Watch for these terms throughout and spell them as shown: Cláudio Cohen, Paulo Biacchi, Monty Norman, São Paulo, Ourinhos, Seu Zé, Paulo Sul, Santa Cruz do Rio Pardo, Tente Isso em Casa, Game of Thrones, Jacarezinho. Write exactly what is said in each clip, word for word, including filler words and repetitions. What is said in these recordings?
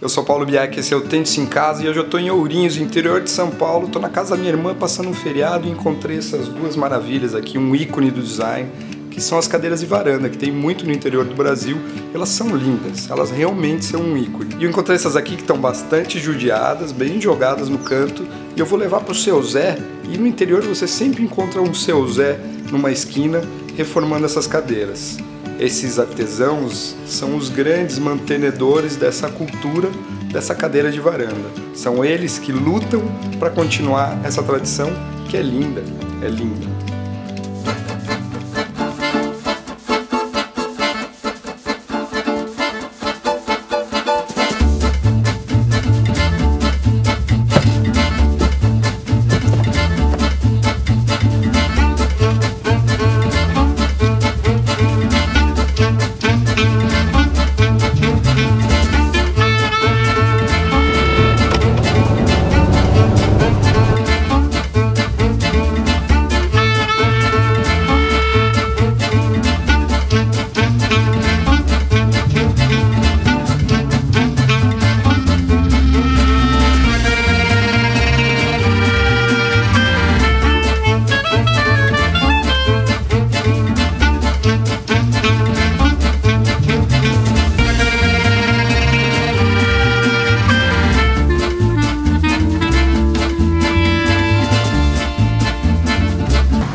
Eu sou Paulo Biacchi, esse é o Tente Isso em Casa e hoje eu estou em Ourinhos, interior de São Paulo. Estou na casa da minha irmã passando um feriado e encontrei essas duas maravilhas aqui, um ícone do design, que são as cadeiras de varanda, que tem muito no interior do Brasil. Elas são lindas, elas realmente são um ícone. E eu encontrei essas aqui que estão bastante judiadas, bem jogadas no canto, e eu vou levar para o Seu Zé, e no interior você sempre encontra um Seu Zé numa esquina reformando essas cadeiras. Esses artesãos são os grandes mantenedores dessa cultura, dessa cadeira de varanda. São eles que lutam para continuar essa tradição que é linda, é linda.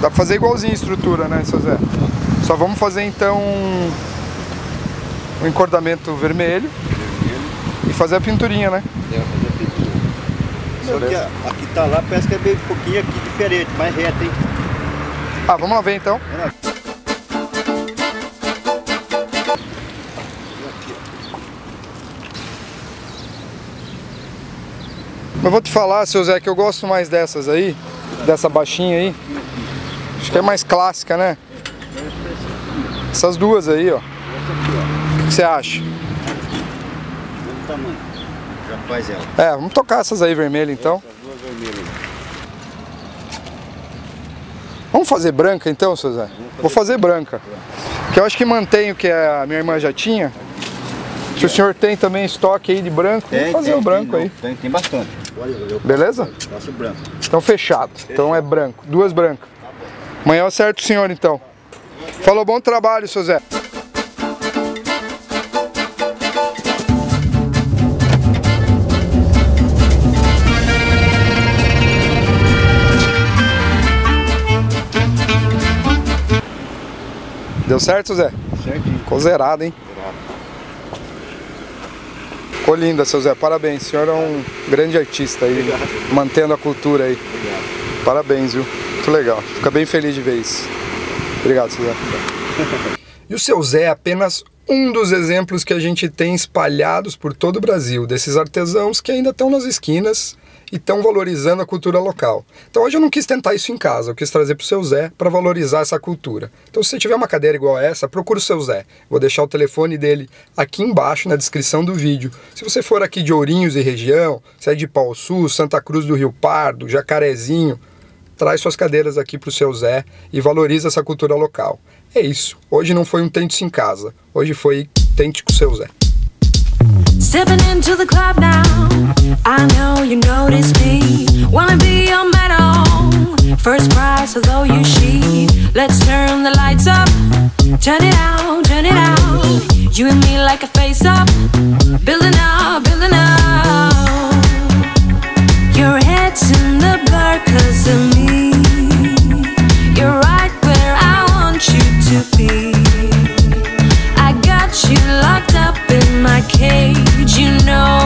Dá pra fazer igualzinho a estrutura, né, Seu Zé? Só vamos fazer, então, o um encordamento vermelho, vermelho e fazer a pinturinha, né? É, fazer a pintura. Não, que a, a que tá lá parece que é bem um pouquinho aqui diferente, mais reta, hein? Ah, vamos lá ver, então. É lá. Mas vou te falar, Seu Zé, que eu gosto mais dessas aí, dessa baixinha aí. Acho que é mais clássica, né? Essas duas aí, ó. O que você acha? Mesmo tamanho. Rapaz, ela. É, vamos tocar essas aí vermelhas, então. Essas duas vermelhas. Vamos fazer branca, então, Seu Zé? Vou fazer branca. Que eu acho que mantém o que a minha irmã já tinha. Se o senhor tem também estoque aí de branco, tem, vamos fazer tem, o branco tem, aí. Tem, tem bastante. Beleza? Faço branco. Então, fechado. Então, é branco. Duas brancas. Amanhã eu acerto o senhor, então. Falou, bom trabalho, Seu Zé. Deu certo, Seu Zé? Certinho. Ficou zerado, hein? Ficou linda, Seu Zé. Parabéns. O senhor é um grande artista aí, obrigado, mantendo a cultura aí. Obrigado. Parabéns, viu? Muito legal, fica bem feliz de ver isso. Obrigado, Seu Zé. E o Seu Zé é apenas um dos exemplos que a gente tem espalhados por todo o Brasil, desses artesãos que ainda estão nas esquinas e estão valorizando a cultura local. Então hoje eu não quis tentar isso em casa, eu quis trazer para o Seu Zé para valorizar essa cultura. Então se você tiver uma cadeira igual a essa, procura o Seu Zé. Vou deixar o telefone dele aqui embaixo na descrição do vídeo. Se você for aqui de Ourinhos e região, se é de Paulo Sul, Santa Cruz do Rio Pardo, Jacarezinho, traz suas cadeiras aqui para o Seu Zé e valoriza essa cultura local. É isso. Hoje não foi um Tente Isso em Casa. Hoje foi Tente com o Seu Zé. Stepping into the club now. I know you notice me. Wanna be your medal. First prize, although you cheat. Let's turn the lights up. Turn it out, turn it out. You and me like a face up. Building up, building up. Your head's in the blur 'cause of me. You're right where I want you to be. I got you locked up in my cage, you know.